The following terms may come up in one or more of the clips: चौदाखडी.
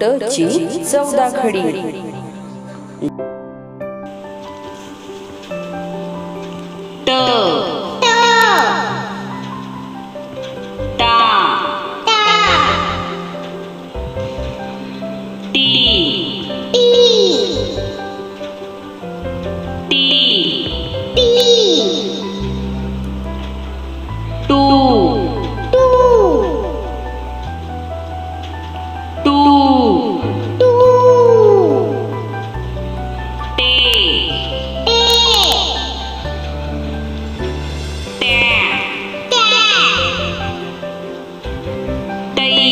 टची चौदाखडी। ट टा टा टी टी टी टी टू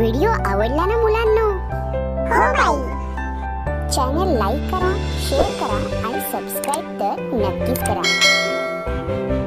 व्हिडिओ आवडला ना मुलांनो? हो बाई, चॅनल लाईक करा, शेअर करा आणि सबस्क्राइब तर नक्कीच करा।